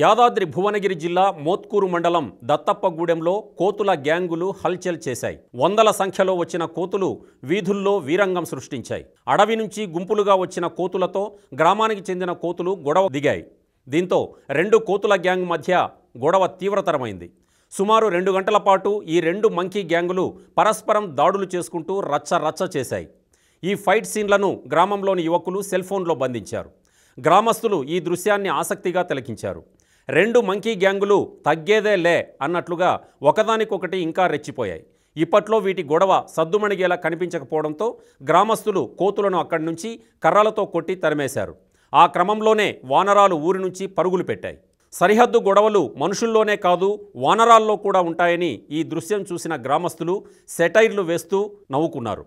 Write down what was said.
యాదాద్రి భువనగిరి జిల్లా మోత్కూరు మండలం దత్తప్పగూడెంలో కోతుల గ్యాంగులు హల్చల్ చేశాయి. వందల సంఖ్యలో వచ్చిన కోతులు వీధుల్లో వీరంగం సృష్టించాయి. అడవి నుంచి గుంపులుగా వచ్చిన కోతులతో గ్రామానికి చెందిన కోతులు గొడవ దిగాయి. దీంతో రెండు కోతుల గ్యాంగ్ మధ్య గొడవ తీవ్రతరమైంది. సుమారు 2 గంటల పాటు ఈ రెండు మంకీ గ్యాంగులు పరస్పరం దాడులు చేసుకుంటూ రచ్చ చేశాయి. ఈ ఫైట్ సీన్లను గ్రామంలోని యువకులు సెల్ఫోన్లో బంధించారు. గ్రామస్తులు ఈ దృశ్యాన్ని ఆసక్తిగా తిలకించారు. రెండు మంకీ గ్యాంగులు తగ్గేదే లే అన్నట్లుగా ఒకదానికొకటి ఇంకా రెచ్చిపోయాయి. ఇప్పట్లో వీటి గొడవ సద్దుమణిగేలా కనిపించకపోవడంతో గ్రామస్తులు కోతులను అక్కడి నుంచి కర్రలతో కొట్టి తరిమేశారు. ఆ క్రమంలోనే వానరాలు ఊరి నుంచి పరుగులు పెట్టాయి. సరిహద్దు గొడవలు మనుషుల్లోనే కాదు వానరాల్లో కూడా ఉంటాయని ఈ దృశ్యం చూసిన గ్రామస్తులు సెటైర్లు వేస్తూ నవ్వుకున్నారు.